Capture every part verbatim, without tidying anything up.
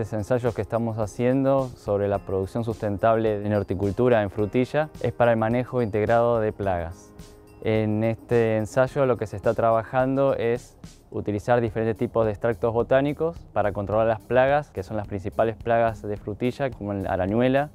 estos ensayos que estamos haciendo sobre la producción sustentable en horticultura, en frutilla, es para el manejo integrado de plagas. En este ensayo lo que se está trabajando es utilizar diferentes tipos de extractos botánicos para controlar las plagas, que son las principales plagas de frutilla, como la arañuela,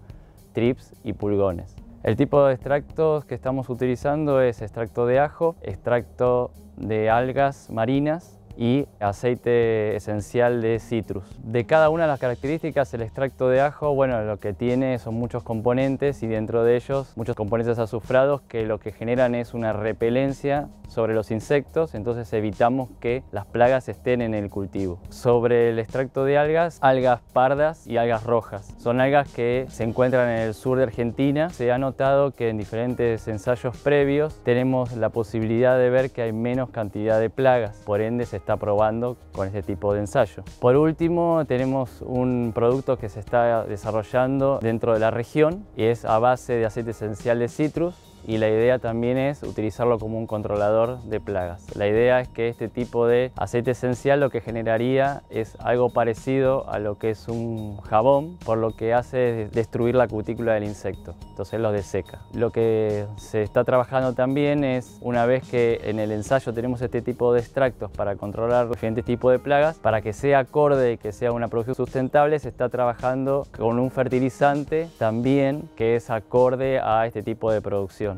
trips y pulgones. El tipo de extractos que estamos utilizando es extracto de ajo, extracto de algas marinas y aceite esencial de citrus. De cada una de las características, el extracto de ajo, bueno, lo que tiene son muchos componentes y dentro de ellos muchos componentes azufrados que lo que generan es una repelencia sobre los insectos, entonces evitamos que las plagas estén en el cultivo. Sobre el extracto de algas, algas pardas y algas rojas. Son algas que se encuentran en el sur de Argentina. Se ha notado que en diferentes ensayos previos tenemos la posibilidad de ver que hay menos cantidad de plagas, por ende se está está probando con este tipo de ensayo. Por último, tenemos un producto que se está desarrollando dentro de la región y es a base de aceite esencial de citrus, y la idea también es utilizarlo como un controlador de plagas. La idea es que este tipo de aceite esencial lo que generaría es algo parecido a lo que es un jabón, por lo que hace es destruir la cutícula del insecto, entonces lo deseca. Lo que se está trabajando también es, una vez que en el ensayo tenemos este tipo de extractos para controlar diferentes tipos de plagas, para que sea acorde y que sea una producción sustentable, se está trabajando con un fertilizante también que es acorde a este tipo de producción.